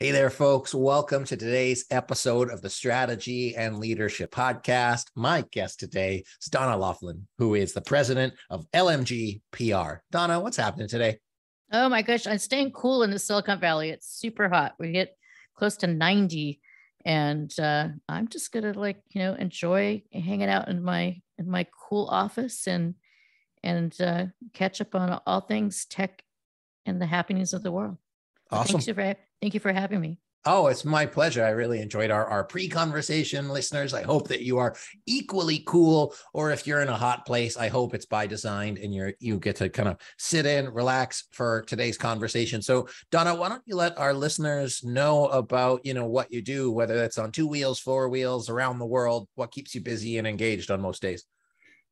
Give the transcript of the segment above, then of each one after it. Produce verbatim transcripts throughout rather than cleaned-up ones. Hey there, folks. Welcome to today's episode of the Strategy and Leadership Podcast. My guest today is Donna Loughlin, who is the president of L M G P R. Donna, what's happening today? Oh my gosh, I'm staying cool in the Silicon Valley. It's super hot. We get close to ninety, and uh, I'm just gonna like you know enjoy hanging out in my in my cool office and and uh, catch up on all things tech and the happenings of the world. Awesome. Thank you, for, thank you for having me. Oh, it's my pleasure. I really enjoyed our, our pre-conversation, listeners. I hope that you are equally cool, or if you're in a hot place, I hope it's by design and you're, you get to kind of sit in, relax for today's conversation. So Donna, why don't you let our listeners know about, you know, what you do, whether that's on two wheels, four wheels, around the world, what keeps you busy and engaged on most days?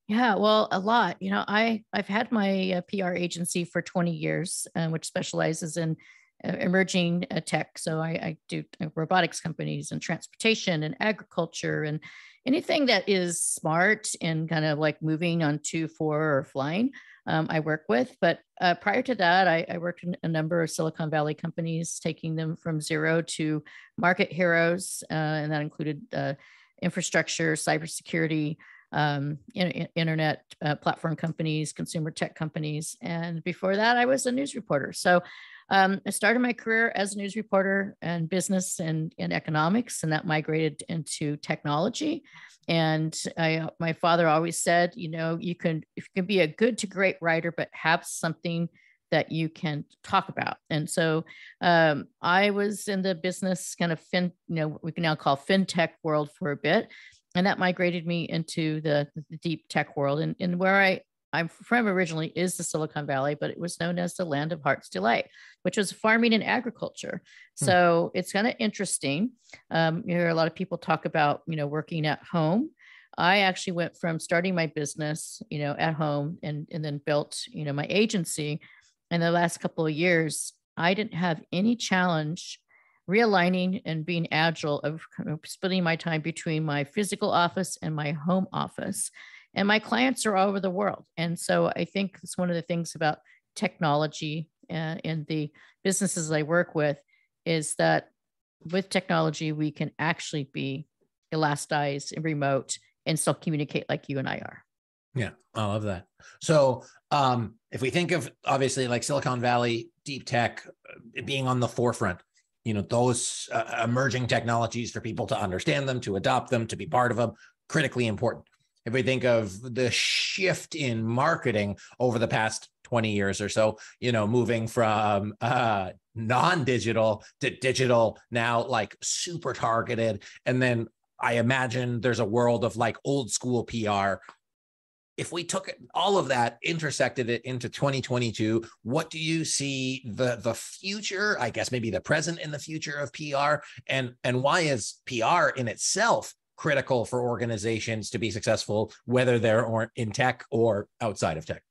Yeah, well, a lot. You know, I, I've had my uh, P R agency for twenty years, uh, which specializes in emerging tech. So I, I do robotics companies and transportation and agriculture and anything that is smart and kind of like moving on two, four or flying, um, I work with. But uh, prior to that, I, I worked in a number of Silicon Valley companies, taking them from zero to market heroes. Uh, and that included uh, infrastructure, cybersecurity, um, in, internet uh, platform companies, consumer tech companies. And before that, I was a news reporter. So Um, I started my career as a news reporter and business and, and economics, and that migrated into technology. And I, my father always said, you know, you can, you can be a good to great writer, but have something that you can talk about. And so um, I was in the business kind of fin, you know, what we can now call fintech world for a bit. And that migrated me into the, the deep tech world, and, and where I I'm from originally is the Silicon Valley, but it was known as the Land of Heart's Delight, which was farming and agriculture. So hmm. It's kind of interesting. Um, you hear a lot of people talk about, you know, working at home. I actually went from starting my business, you know, at home and, and then built, you know, my agency. In the last couple of years, I didn't have any challenge realigning and being agile of kind of splitting my time between my physical office and my home office. And my clients are all over the world. And so I think it's one of the things about technology and, and the businesses I work with is that with technology, we can actually be elasticized and remote and still communicate like you and I are. Yeah, I love that. So um, if we think of obviously like Silicon Valley, deep tech being on the forefront, you know, those uh, emerging technologies for people to understand them, to adopt them, to be part of them, critically important. If we think of the shift in marketing over the past twenty years or so, you know, moving from uh, non-digital to digital, now like super targeted. And then I imagine there's a world of like old school P R. If we took all of that, intersected it into twenty twenty-two, what do you see the, the future, I guess maybe the present and the future of P R? And, and why is P R in itself critical for organizations to be successful, whether they're in tech or outside of tech?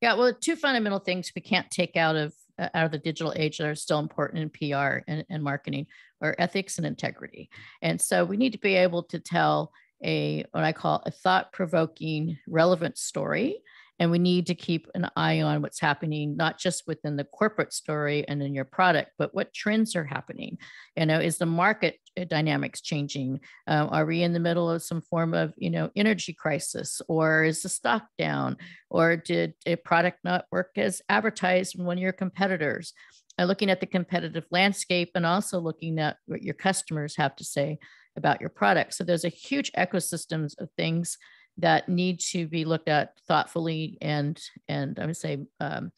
Yeah, well, two fundamental things we can't take out of uh, out of the digital age that are still important in P R and, and marketing are ethics and integrity. And so we need to be able to tell a what I call a thought-provoking, relevant story. And we need to keep an eye on what's happening, not just within the corporate story and in your product, but what trends are happening. You know, is the market dynamics changing? Um, are we in the middle of some form of, you know, energy crisis, or is the stock down, or did a product not work as advertised from one of your competitors? Uh, looking at the competitive landscape and also looking at what your customers have to say about your product. So there's a huge ecosystems of things that need to be looked at thoughtfully and, and I would say um,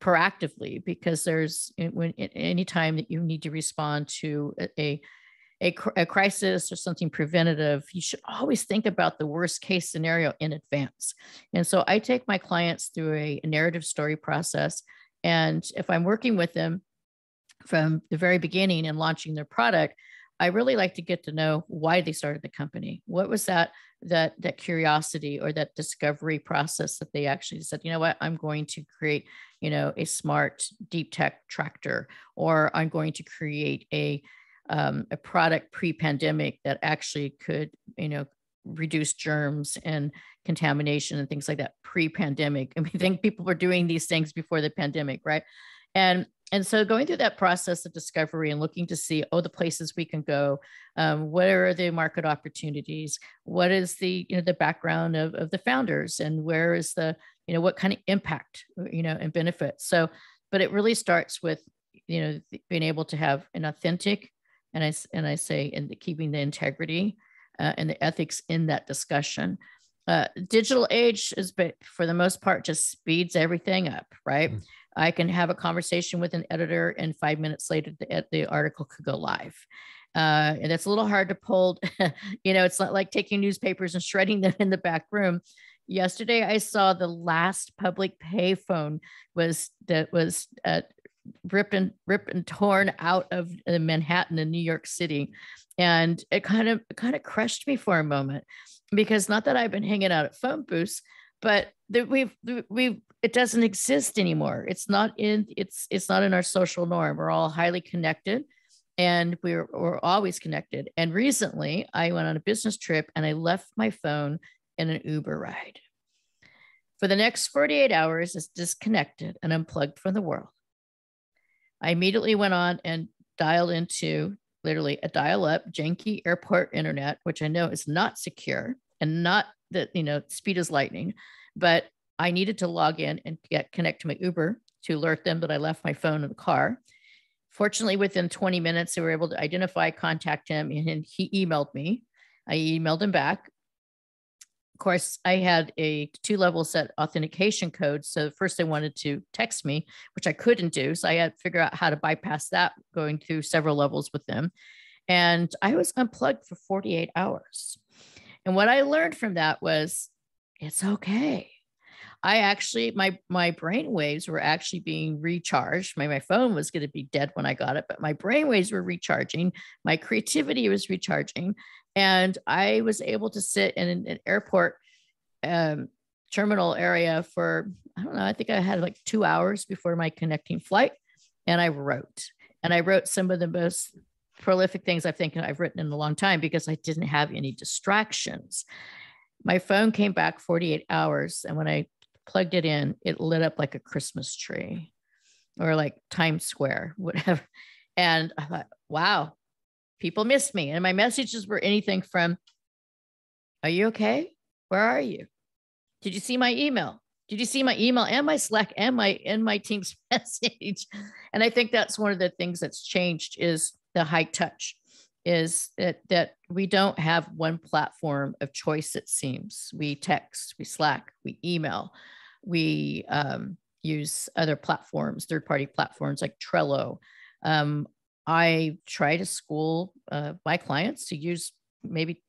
proactively, because there's when any time that you need to respond to a, a, a crisis or something preventative, you should always think about the worst case scenario in advance. And so I take my clients through a narrative story process. And if I'm working with them from the very beginning and launching their product, I really like to get to know why they started the company. What was that that that curiosity or that discovery process that they actually said, you know what, I'm going to create, you know, a smart deep tech tractor, or I'm going to create a um, a product pre-pandemic that actually could, you know, reduce germs and contamination and things like that pre-pandemic. And we think people were doing these things before the pandemic, right? And And so going through that process of discovery and looking to see, oh, the places we can go, um, what are the market opportunities? What is the, you know, the background of, of the founders, and where is the, you know, what kind of impact, you know, and benefits. So, but it really starts with, you know, being able to have an authentic, and I, and I say, and keeping the integrity uh, and the ethics in that discussion. Uh, digital age is, but for the most part, just speeds everything up, right? Mm. I can have a conversation with an editor, and five minutes later, the, the article could go live. Uh, and it's a little hard to pull, you know, it's not like taking newspapers and shredding them in the back room. Yesterday, I saw the last public payphone was that was uh, ripped and ripped and torn out of Manhattan and New York City, and it kind of it kind of crushed me for a moment, because not that I've been hanging out at phone booths, but that we've we've it doesn't exist anymore. It's not in it's it's not in our social norm. We're all highly connected, and we're we're always connected. And recently, I went on a business trip, and I left my phone in an Uber ride. For the next forty-eight hours, it's disconnected and unplugged from the world. I immediately went on and dialed into literally a dial-up janky airport internet, which I know is not secure and not that, you know, speed is lightning, but I needed to log in and get connect to my Uber to alert them that I left my phone in the car. Fortunately, within twenty minutes, they were able to identify, contact him, and he emailed me. I emailed him back. Of course, I had a two-level set authentication code. So first they wanted to text me, which I couldn't do. So I had to figure out how to bypass that, going through several levels with them. And I was unplugged for forty-eight hours. And what I learned from that was, it's okay. I actually, my, my brain waves were actually being recharged. My, my phone was going to be dead when I got it, but my brain waves were recharging. My creativity was recharging. And I was able to sit in an, an airport um, terminal area for, I don't know, I think I had like two hours before my connecting flight. And I wrote, and I wrote some of the most prolific things I think I've written in a long time, because I didn't have any distractions. My phone came back forty-eight hours. And when I plugged it in, it lit up like a Christmas tree or like Times Square, whatever. And I thought, wow, people missed me. And my messages were anything from, are you okay? Where are you? Did you see my email? Did you see my email and my Slack and my, and my team's message? And I think that's one of the things that's changed is the high touch, is that, that we don't have one platform of choice, it seems. We text, we Slack, we email, we um, use other platforms, third-party platforms like Trello. Um, I try to school uh, my clients to use maybe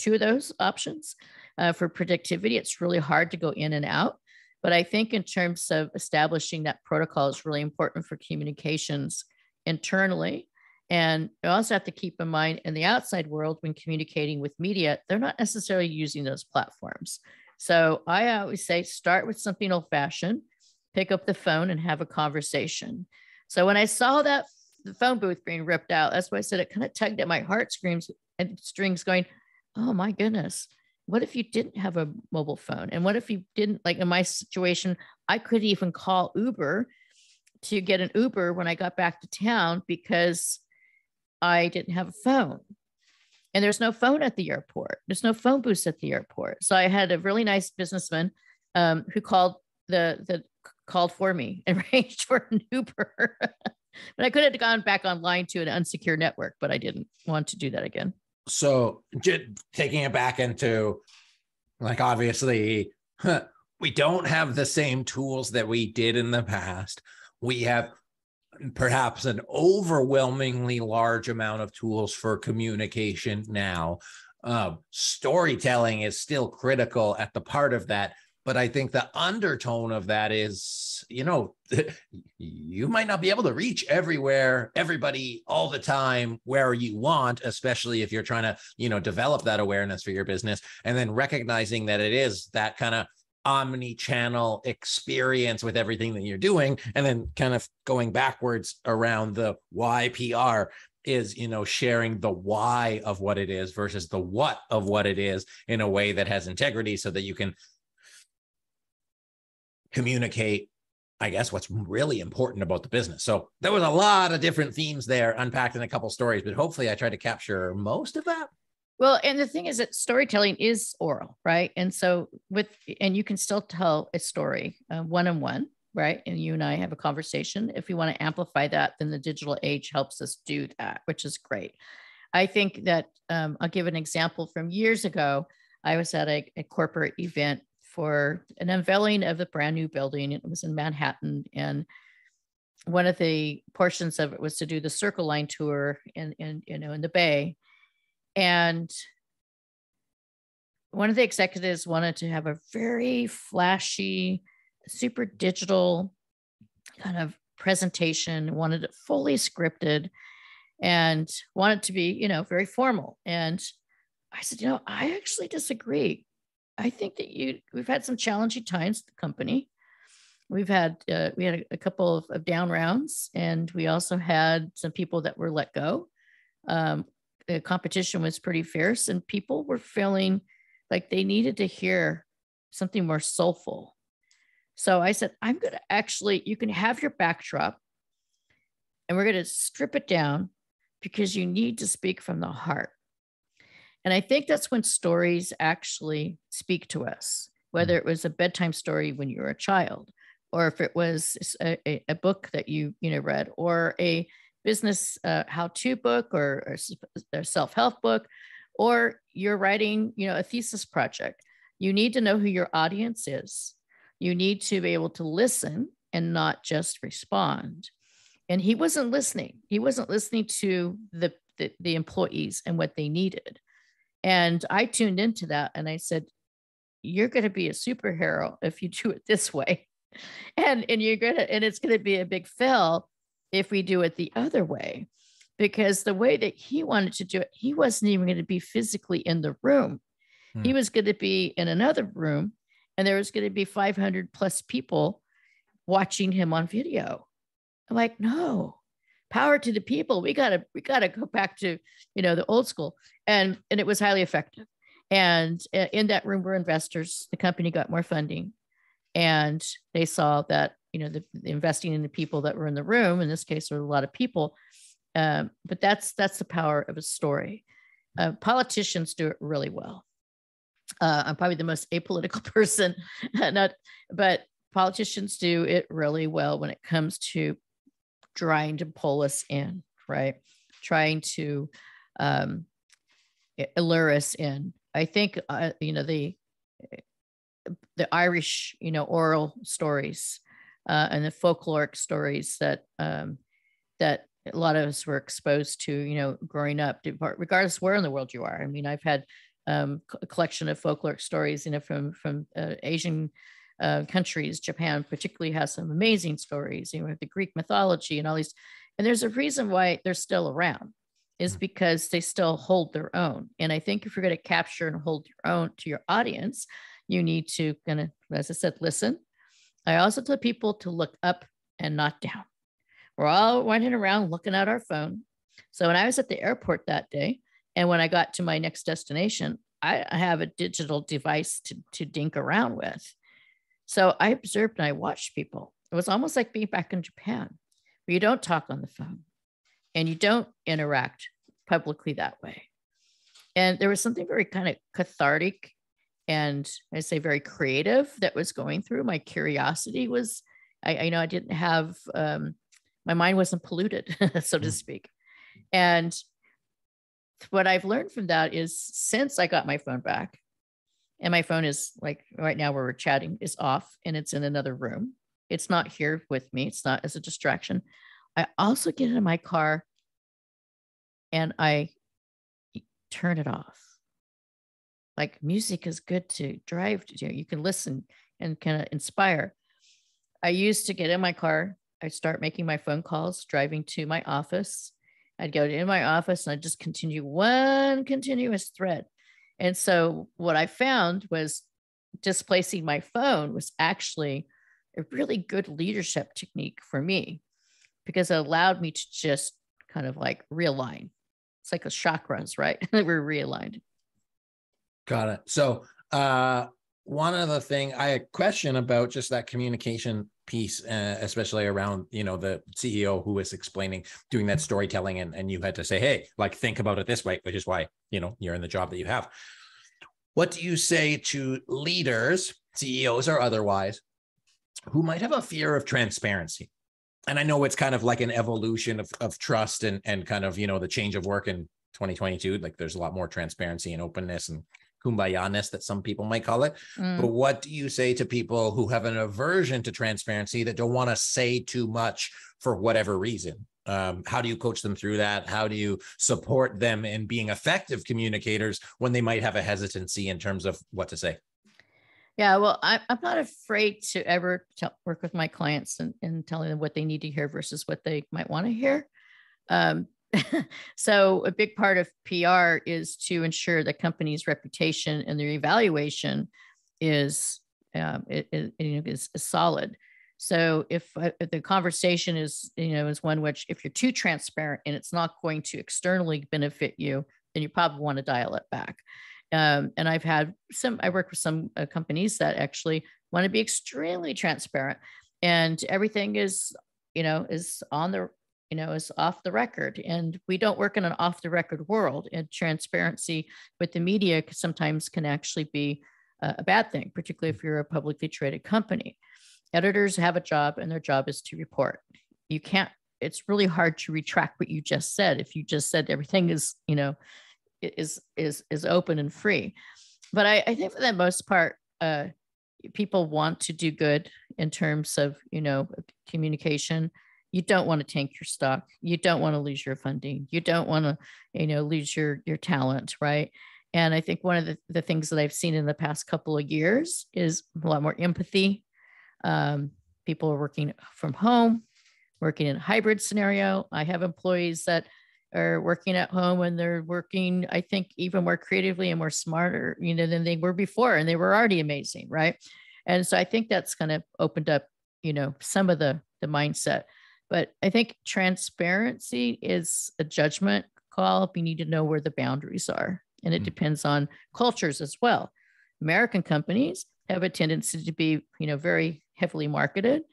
two of those options uh, for productivity. It's really hard to go in and out. But I think in terms of establishing that protocol is really important for communications internally. And you also have to keep in mind in the outside world, when communicating with media, they're not necessarily using those platforms. So I always say, start with something old fashioned, pick up the phone and have a conversation. So when I saw that the phone booth being ripped out, that's why I said it kind of tugged at my heart screams and strings going, oh my goodness, what if you didn't have a mobile phone? And what if you didn't, like in my situation, I couldn't even call Uber to get an Uber when I got back to town because I didn't have a phone, and there's no phone at the airport. There's no phone booths at the airport. So I had a really nice businessman um, who called the, the called for me and arranged for an Uber, but I could have gone back online to an unsecure network, but I didn't want to do that again. So just taking it back into, like, obviously huh, we don't have the same tools that we did in the past. We have perhaps an overwhelmingly large amount of tools for communication now. Uh, storytelling is still critical at the part of that, but I think the undertone of that is, you know, you might not be able to reach everywhere, everybody, all the time, where you want, especially if you're trying to, you know, develop that awareness for your business, and then recognizing that it is that kind of omni-channel experience with everything that you're doing, and then kind of going backwards around the why P R is, you know, sharing the why of what it is versus the what of what it is in a way that has integrity so that you can communicate I guess, what's really important about the business. So there was a lot of different themes there unpacked in a couple stories, but hopefully I tried to capture most of that. Well, and the thing is that storytelling is oral, right? And so with, and you can still tell a story uh, one-on-one, right? And you and I have a conversation. If you want to amplify that, then the digital age helps us do that, which is great. I think that um, I'll give an example from years ago. I was at a, a corporate event for an unveiling of a brand new building. It was in Manhattan. And one of the portions of it was to do the Circle Line tour in, in, you know, in the Bay. And one of the executives wanted to have a very flashy, super digital kind of presentation, wanted it fully scripted and wanted to be, you know, very formal. And I said, you know, I actually disagree. I think that you, we've had some challenging times at the company. We've had, uh, we had a, a couple of, of down rounds, and we also had some people that were let go. Um, the competition was pretty fierce, and people were feeling like they needed to hear something more soulful. So I said, I'm going to actually, you can have your backdrop and we're going to strip it down because you need to speak from the heart. And I think that's when stories actually speak to us, whether it was a bedtime story when you were a child, or if it was a, a, a book that you, you know, read, or a business uh, how-to book, or, or a self-help book, or you're writing, you know, a thesis project. You need to know who your audience is. You need to be able to listen and not just respond. And he wasn't listening. He wasn't listening to the, the, the employees and what they needed. And I tuned into that and I said, you're going to be a superhero if you do it this way. And, and you're going to, and it's going to be a big fail if we do it the other way, because the way that he wanted to do it, he wasn't even going to be physically in the room. Hmm. He was going to be in another room, and there was going to be five hundred plus people watching him on video. I'm like, no. Power to the people. We gotta, we gotta go back to, you know, the old school. And, and it was highly effective. And in that room were investors. The company got more funding, and they saw that, you know, the, the investing in the people that were in the room, in this case, there were a lot of people. Um, but that's, that's the power of a story. Uh, politicians do it really well. Uh, I'm probably the most apolitical person, not, but politicians do it really well when it comes to trying to pull us in, right? Trying to um, allure us in. I think, uh, you know, the the Irish, you know, oral stories uh, and the folkloric stories that um, that a lot of us were exposed to, you know, growing up, regardless where in the world you are. I mean, I've had um, a collection of folkloric stories, you know, from from uh, Asian Uh, countries. Japan particularly has some amazing stories, you know, the Greek mythology and all these. And there's a reason why they're still around, is because they still hold their own. And I think if you're going to capture and hold your own to your audience, you need to kind of, as I said, listen. I also tell people to look up and not down. We're all running around looking at our phone. So when I was at the airport that day, and when I got to my next destination, I have a digital device to, to dink around with. So I observed and I watched people. It was almost like being back in Japan, where you don't talk on the phone and you don't interact publicly that way. And there was something very kind of cathartic, and I say very creative, that was going through. My curiosity was, I, I know I didn't have, um, my mind wasn't polluted, so to speak. And what I've learned from that is, since I got my phone back, and my phone is, like right now where we're chatting, is off, and it's in another room. It's not here with me. It's not as a distraction. I also get in my car and I turn it off. Like, music is good to drive to. You can listen and kind of inspire. I used to get in my car. I'd start making my phone calls, driving to my office. I'd go to my office and I'd just continue one continuous thread. And so what I found was, displacing my phone was actually a really good leadership technique for me, because it allowed me to just kind of like realign. It's like the chakras, right? We're realigned. Got it. So uh, one other thing, I had a question about just that communication piece, uh, especially around, you know, the C E O who was explaining, doing that storytelling, and, and you had to say, hey, like, think about it this way, which is why, you know, you're in the job that you have. What do you say to leaders, C E Os or otherwise, who might have a fear of transparency? And I know it's kind of like an evolution of, of trust and, and kind of, you know, the change of work in twenty twenty-two, like there's a lot more transparency and openness and kumbaya-ness that some people might call it. Mm. But what do you say to people who have an aversion to transparency, that don't want to say too much for whatever reason? Um, how do you coach them through that? How do you support them in being effective communicators when they might have a hesitancy in terms of what to say? Yeah, well, I, I'm not afraid to ever tell, work with my clients and, and telling them what they need to hear versus what they might want to hear. Um, so a big part of P R is to ensure the company's reputation and their evaluation is, um, it, it, it is, is solid. So if, if the conversation is, you know, is one which, if you're too transparent and it's not going to externally benefit you, then you probably want to dial it back. Um, and I've had some, I work with some uh, companies that actually want to be extremely transparent, and everything is, you know, is on the, you know, is off the record, and we don't work in an off the record world, and transparency with the media sometimes can actually be uh, a bad thing, particularly if you're a publicly traded company. Editors have a job, and their job is to report. You can't, it's really hard to retract what you just said. If you just said everything is, you know, is, is, is open and free. But I, I think for the most part, uh, people want to do good in terms of, you know, communication. You don't want to tank your stock. You don't want to lose your funding. You don't want to, you know, lose your, your talent. Right. And I think one of the, the things that I've seen in the past couple of years is a lot more empathy. Um, people are working from home, working in a hybrid scenario. I have employees that are working at home, and they're working, I think, even more creatively and more smarter, you know, than they were before. And they were already amazing. Right. And so I think that's kind of opened up, you know, some of the, the mindset, but I think transparency is a judgment call. You need to know where the boundaries are, and it mm-hmm. depends on cultures as well. American companies have a tendency to be, you know, very heavily marketed.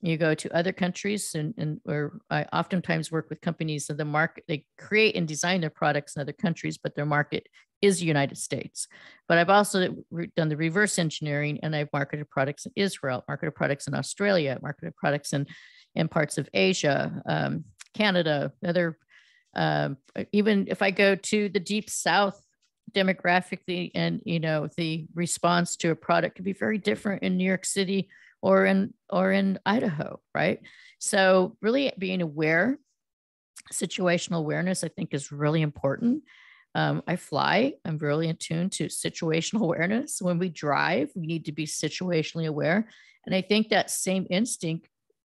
You go to other countries, and, and or I oftentimes work with companies that the market, they create and design their products in other countries, but their market is the United States. But I've also done the reverse engineering, and I've marketed products in Israel, marketed products in Australia, marketed products in, in parts of Asia, um, Canada, other, um, even if I go to the Deep South demographically, and, you know, the response to a product could be very different in New York City or in, or in Idaho, right? So really being aware, situational awareness, I think, is really important. Um, I fly, I'm really in tune to situational awareness. When we drive, we need to be situationally aware. And I think that same instinct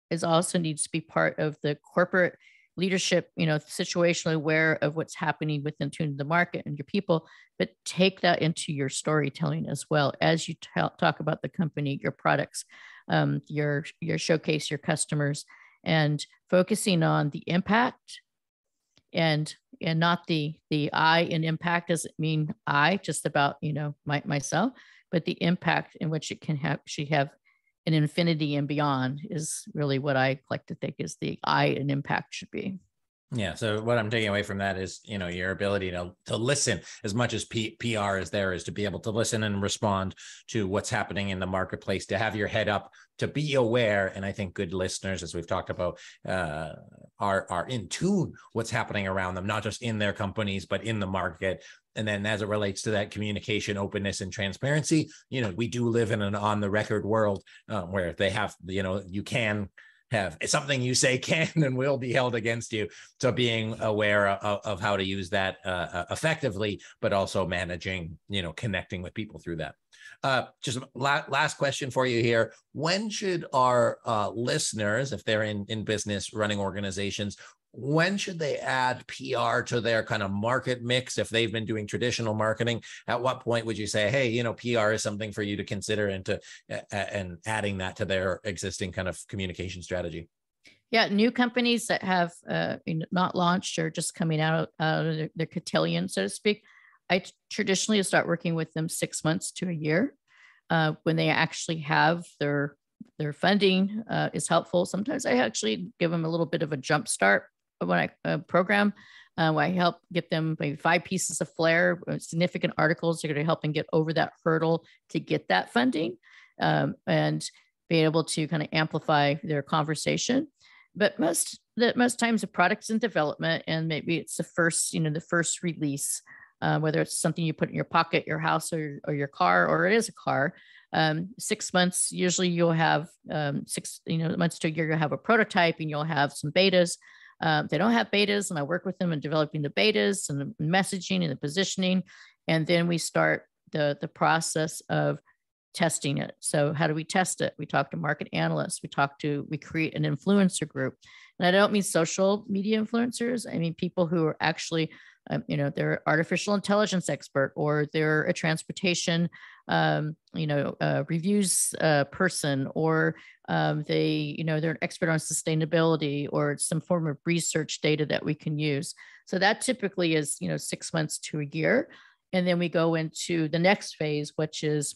is also needs to be part of the corporate leadership, you know, situationally aware of what's happening within tune to the market and your people, but take that into your storytelling as well, as you t- talk about the company, your products, um, your, your showcase, your customers, and focusing on the impact, and, and not the, the I in impact doesn't mean I just about, you know, my, myself, but the impact in which it can have, she have an infinity and beyond is really what I like to think is the I in impact should be. Yeah. So what I'm taking away from that is, you know, your ability to, to listen as much as P- PR is there is to be able to listen and respond to what's happening in the marketplace, to have your head up, to be aware. And I think good listeners, as we've talked about, uh, are, are in tune what's happening around them, not just in their companies, but in the market. And then as it relates to that communication, openness, and transparency, you know, we do live in an on the record world um, where they have, you know, you can have something you say can and will be held against you. So being aware of, of how to use that uh, effectively, but also managing, you know, connecting with people through that. Uh, just la- last question for you here. When should our uh, listeners, if they're in, in business running organizations, when should they add P R to their kind of market mix? If they've been doing traditional marketing, at what point would you say, hey, you know, P R is something for you to consider and to, uh, and adding that to their existing kind of communication strategy? Yeah. New companies that have uh, not launched or just coming out, out of their, their cotillion, so to speak, I traditionally start working with them six months to a year uh, when they actually have their their funding uh, is helpful. Sometimes I actually give them a little bit of a jump start when I uh, program. Uh, I help get them maybe five pieces of flair, significant articles that are going to help them get over that hurdle to get that funding um, and be able to kind of amplify their conversation. But most that most times the product's in development, and maybe it's the first, you know, the first release, uh, whether it's something you put in your pocket, your house, or, or your car, or it is a car. Um, six months, usually you'll have um, six, you know, months to a year, you'll have a prototype and you'll have some betas. Um, they don't have betas, and I work with them in developing the betas and the messaging and the positioning. And then we start the, the process of testing it. So how do we test it? We talk to market analysts. We talk to, we create an influencer group. And I don't mean social media influencers. I mean, people who are actually, um, you know, they're an artificial intelligence expert, or they're a transportation, um, you know, uh, reviews uh, person, or um, they, you know, they're an expert on sustainability, or some form of research data that we can use. So that typically is, you know, six months to a year. And then we go into the next phase, which is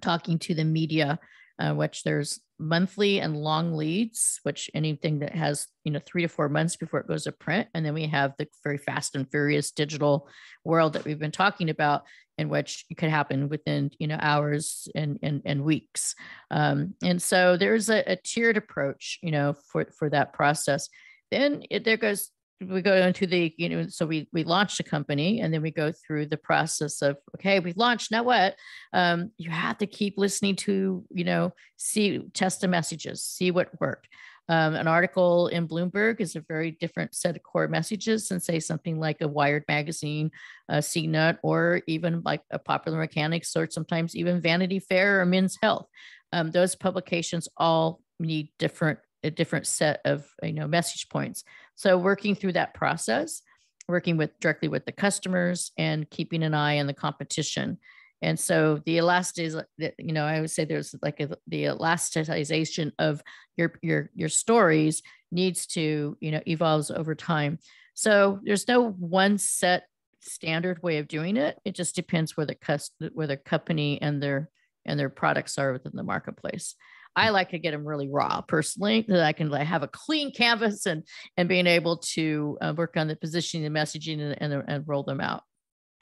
talking to the media, uh, which there's monthly and long leads, which anything that has, you know, three to four months before it goes to print. And then we have the very fast and furious digital world that we've been talking about, in which it could happen within, you know, hours and, and, and weeks. Um, and so there's a, a tiered approach, you know, for, for that process. Then it, there goes, we go into the, you know, so we, we launched a company, and then we go through the process of, okay, we've launched, now what? Um, you have to keep listening to, you know, see, test the messages, see what worked. Um, an article in Bloomberg is a very different set of core messages than, say, something like a Wired magazine, uh, C NET, or even like a Popular Mechanics, or sometimes even Vanity Fair or Men's Health. Um, those publications all need different a different set of, you know, message points. So working through that process, working with directly with the customers, and keeping an eye on the competition. And so the elastic, you know, I would say there's like a, the elasticization of your, your, your stories needs to, you know, evolves over time. So there's no one set standard way of doing it. It just depends where the customer, where the company and their, and their products are within the marketplace. I like to get them really raw personally, that I can like have a clean canvas and, and being able to uh, work on the positioning, the messaging, and, and, and roll them out.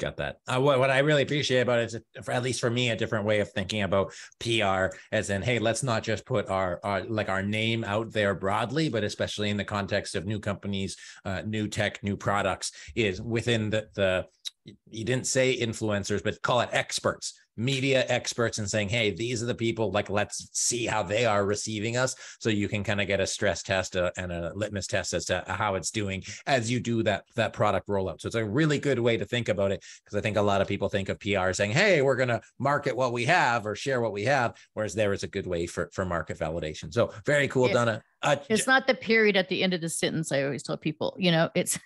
Got that. Uh, what, what I really appreciate about it is, at least for me, a different way of thinking about P R, as in, hey, let's not just put our, our like our name out there broadly, but especially in the context of new companies, uh, new tech, new products, is within the, the, you didn't say influencers, but call it experts, media experts, and saying, hey, these are the people, like, let's see how they are receiving us. So you can kind of get a stress test uh, and a litmus test as to how it's doing as you do that, that product rollout. So it's a really good way to think about it, because I think a lot of people think of P R saying, hey, we're going to market what we have or share what we have, whereas there is a good way for, for market validation. So very cool, yeah. Donna. Uh, it's not the period at the end of the sentence. I always tell people, you know, it's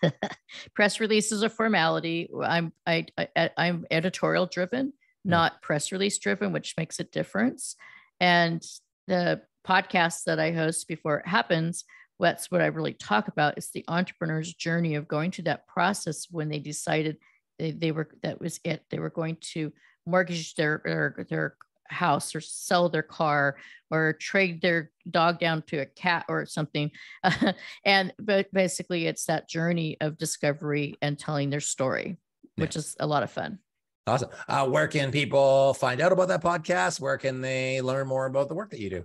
press releases are formality. I'm, I, I, I'm editorial driven, not press release driven, which makes a difference. And the podcast that I host, Before It Happens, that's what I really talk about. It's the entrepreneur's journey of going through that process when they decided they, they were, that was it. They were going to mortgage their, their, their house, or sell their car, or trade their dog down to a cat or something. Uh, and but basically it's that journey of discovery and telling their story, yeah, which is a lot of fun. Awesome. Uh, where can people find out about that podcast? Where can they learn more about the work that you do?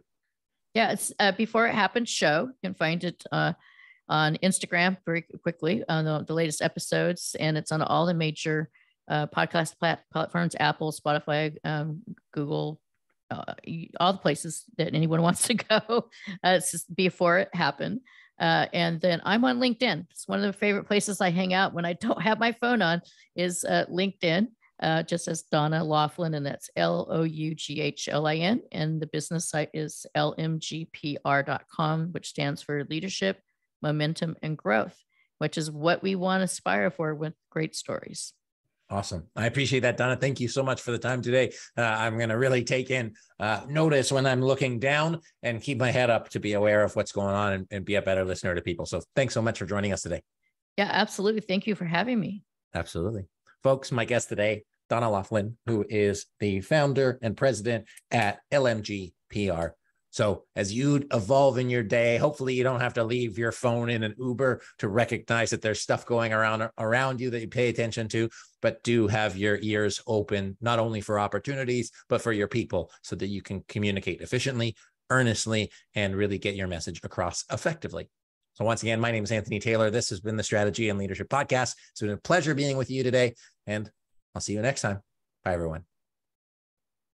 Yeah, it's uh, Before It Happens Show. You can find it uh, on Instagram very quickly on the, the latest episodes, and it's on all the major uh, podcast plat- platforms, Apple, Spotify, um, Google, uh, all the places that anyone wants to go. Uh, it's just Before It Happened. Uh, and then I'm on LinkedIn. It's one of the favorite places I hang out when I don't have my phone on, is uh, LinkedIn. Uh, just as Donna Loughlin, and that's L O U G H L I N. And the business site is L M G P R dot com, which stands for Leadership, Momentum, and Growth, which is what we want to aspire for with great stories. Awesome. I appreciate that, Donna. Thank you so much for the time today. Uh, I'm going to really take in uh, notice when I'm looking down and keep my head up to be aware of what's going on and, and be a better listener to people. So thanks so much for joining us today. Yeah, absolutely. Thank you for having me. Absolutely. Folks, my guest today, Donna Loughlin, who is the founder and president at L M G P R. So as you evolve in your day, hopefully you don't have to leave your phone in an Uber to recognize that there's stuff going around around you that you pay attention to, but do have your ears open, not only for opportunities, but for your people so that you can communicate efficiently, earnestly, and really get your message across effectively. So once again, my name is Anthony Taylor. This has been the Strategy and Leadership Podcast. It's been a pleasure being with you today, and I'll see you next time. Bye, everyone.